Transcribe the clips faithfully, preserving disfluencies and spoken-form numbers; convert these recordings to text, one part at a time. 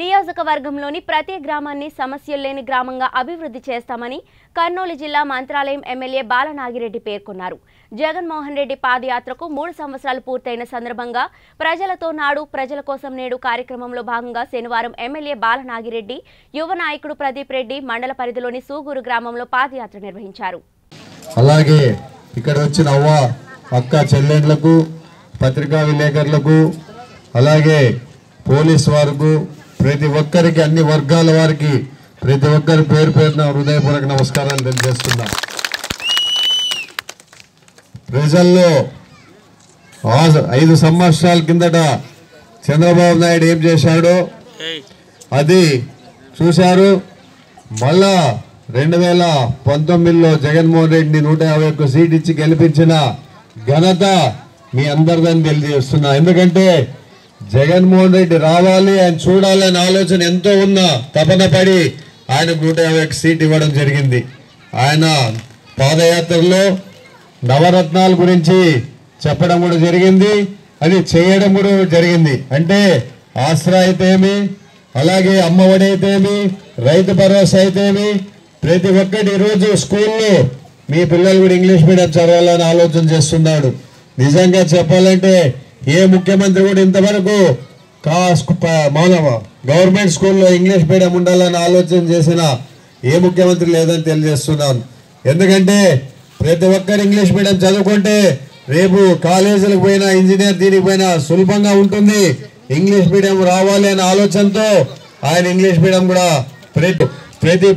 నియోజకవర్గంలోని ప్రతి గ్రామాన్ని సమస్యలేని గ్రామంగా అభివృద్ధి చేస్తామని కర్నూలు జిల్లా మంత్రాలయం ఎమ్మెల్యే బాలనాగిరెడ్డి పేర్కొన్నారు. జగన్ మోహన్ రెడ్డి పాదయాత్రకు మూడు సంవత్సరాలు పూర్తయిన సందర్భంగా ప్రజలతో నాడు ప్రజల కోసం నేడు కార్యక్రమంలో భాగంగా శనివారం ఎమ్మెల్యే బాలనాగిరెడ్డి యువ నాయకుడు ప్రదీప్ రెడ్డి మండల పరిధిలోని సూగూరు గ్రామంలో పాదయాత్ర నిర్వహించారు. అలాగే ఇక్కడ వచ్చిన అవ్వ అక్క చెల్లెళ్ళకు పత్రికా విలేకరులకు అలాగే పోలీస్ వారికి ప్రతి ఒక్కరికి అన్ని వర్గాల వారికి ప్రతి ఒక్కరి పేరు పేరున హృదయపూర్వక నమస్కారాలు తెలియజేస్తున్నా. ప్రజల్లో ఐదు సంవత్సరాల కిందట చంద్రబాబు నాయుడు ఏం చేశాడో అది చూశారు. మళ్ళా రెండు వేల పంతొమ్మిదిలో జగన్మోహన్ రెడ్డిని నూట యాభై ఒక్క సీట్ ఇచ్చి గెలిపించిన ఘనత మీ అందరిదని తెలియజేస్తున్నా. ఎందుకంటే జగన్మోహన్ రెడ్డి రావాలి, ఆయన చూడాలి అనే ఆలోచన ఎంతో ఉన్నా తపన పడి ఆయన నూట యాభై ఒక్క సీట్ ఇవ్వడం జరిగింది. ఆయన పాదయాత్రలో నవరత్నాల గురించి చెప్పడం కూడా జరిగింది, అది చేయడం కూడా జరిగింది. అంటే ఆసరా అయితేమి అలాగే అమ్మఒడి అయితేమి రైతు భరోసా అయితేమి ప్రతి ఒక్కటి ఈరోజు స్కూల్లో మీ పిల్లలు కూడా ఇంగ్లీష్ మీడియం చదవాలని ఆలోచన చేస్తున్నాడు. నిజంగా చెప్పాలంటే ఏ ముఖ్యమంత్రి కూడా ఇంతవరకు కా మానవ గవర్నమెంట్ స్కూల్లో ఇంగ్లీష్ మీడియం ఉండాలని ఆలోచన చేసిన ఏ ముఖ్యమంత్రి లేదని తెలియజేస్తున్నాను. ఎందుకంటే ప్రతి ఒక్కరు ఇంగ్లీష్ మీడియం చదువుకుంటే రేపు కాలేజీలకు పోయినా ఇంజనీర్ దీనికి పోయినా సులభంగా ఉంటుంది. ఇంగ్లీష్ మీడియం రావాలి అనే ఆలోచనతో ఆయన ఇంగ్లీష్ మీడియం కూడా ప్రతి ప్రతి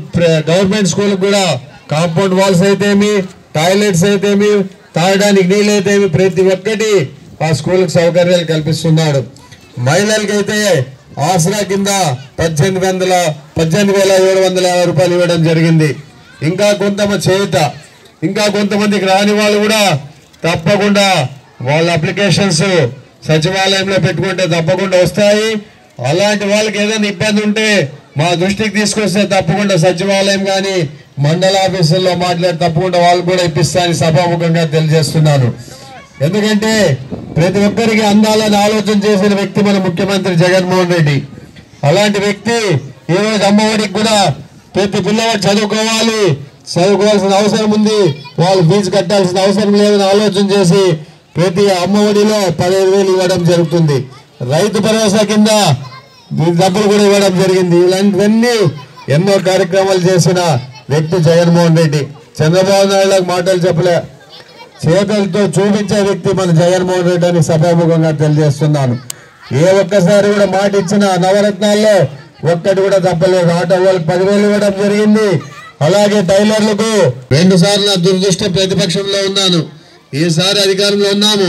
గవర్నమెంట్ స్కూల్ కూడా కాంపౌండ్ వాల్స్ అయితేమి టాయిలెట్స్ అయితేమి తాగడానికి నీళ్ళు అయితేమి ప్రతి ఒక్కటి ఆ స్కూల్కి సౌకర్యాలు కల్పిస్తున్నాడు. మహిళలకైతే ఆసరా కింద పద్దెనిమిది వందల పద్దెనిమిది వేల ఏడు వందల యాభై రూపాయలు ఇవ్వడం జరిగింది. ఇంకా కొంతమంది చేత ఇంకా కొంతమందికి రాని వాళ్ళు కూడా తప్పకుండా వాళ్ళ అప్లికేషన్స్ సచివాలయంలో పెట్టుకుంటే తప్పకుండా వస్తాయి. అలాంటి వాళ్ళకి ఏదైనా ఇబ్బంది ఉంటే మా దృష్టికి తీసుకొస్తే తప్పకుండా సచివాలయం కానీ మండల ఆఫీసుల్లో మాట్లాడి తప్పకుండా వాళ్ళు కూడా ఇప్పిస్తారని సభాముఖంగా తెలియజేస్తున్నాను. ఎందుకంటే ప్రతి ఒక్కరికి అందాలని ఆలోచన చేసిన వ్యక్తి మన ముఖ్యమంత్రి జగన్మోహన్ రెడ్డి. అలాంటి వ్యక్తి ఈరోజు అమ్మఒడికి కూడా ప్రతి పిల్లవాడు చదువుకోవాలి, చదువుకోవాల్సిన అవసరం ఉంది, వాళ్ళు ఫీజు కట్టాల్సిన అవసరం లేదని ఆలోచన చేసి ప్రతి అమ్మఒడిలో పదిహేను వేలు ఇవ్వడం జరుగుతుంది. రైతు భరోసా కింద డబ్బులు కూడా ఇవ్వడం జరిగింది. ఇలాంటివన్నీ ఎన్నో కార్యక్రమాలు చేసిన వ్యక్తి జగన్మోహన్ రెడ్డి. చంద్రబాబు నాయుడు మాటలు చెప్పలే, చేతలతో చూపించే వ్యక్తి మన జగన్మోహన్ రెడ్డి అని సభాముఖంగా తెలియజేస్తున్నాను. ఏ ఒక్కసారి కూడా మాట ఇచ్చిన నవరత్నాల్లో ఒక్కటి కూడా తప్పలేదు. ఆటో వాళ్ళకి పదివేలు ఇవ్వడం జరిగింది, అలాగే టైలర్లకు రెండు సార్లు దురదృష్ట ప్రతిపక్షంలో ఉన్నాను, ఈసారి అధికారంలో ఉన్నాము.